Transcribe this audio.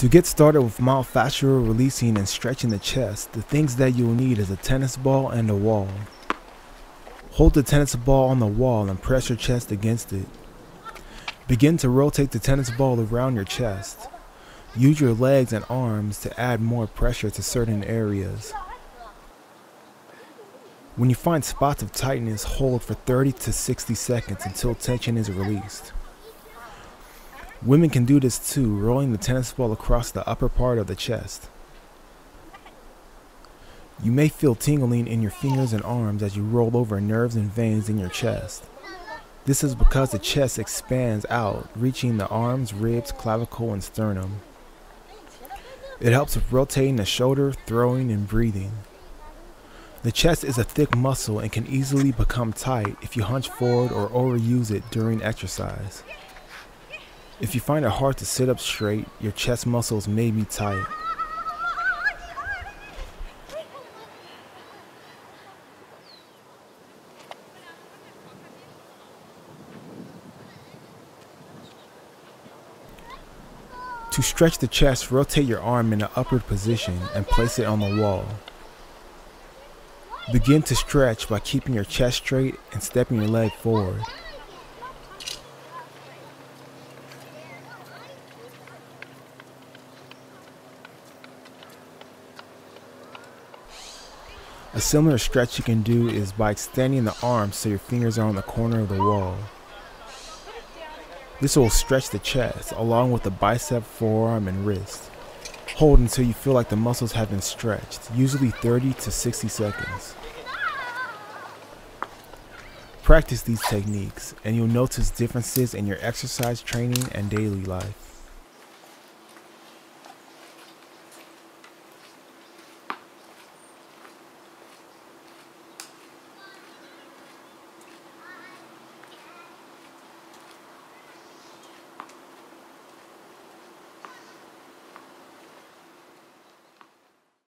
To get started with myofascial releasing and stretching the chest, the things that you'll need is a tennis ball and a wall. Hold the tennis ball on the wall and press your chest against it. Begin to rotate the tennis ball around your chest. Use your legs and arms to add more pressure to certain areas. When you find spots of tightness, hold for 30 to 60 seconds until tension is released. Women can do this too, rolling the tennis ball across the upper part of the chest. You may feel tingling in your fingers and arms as you roll over nerves and veins in your chest. This is because the chest expands out, reaching the arms, ribs, clavicle, and sternum. It helps with rotating the shoulder, throwing, and breathing. The chest is a thick muscle and can easily become tight if you hunch forward or overuse it during exercise. If you find it hard to sit up straight, your chest muscles may be tight. To stretch the chest, rotate your arm in an upward position and place it on the wall. Begin to stretch by keeping your chest straight and stepping your leg forward. A similar stretch you can do is by extending the arms so your fingers are on the corner of the wall. This will stretch the chest along with the bicep, forearm, and wrist. Hold until you feel like the muscles have been stretched, usually 30 to 60 seconds. Practice these techniques and you'll notice differences in your exercise training and daily life.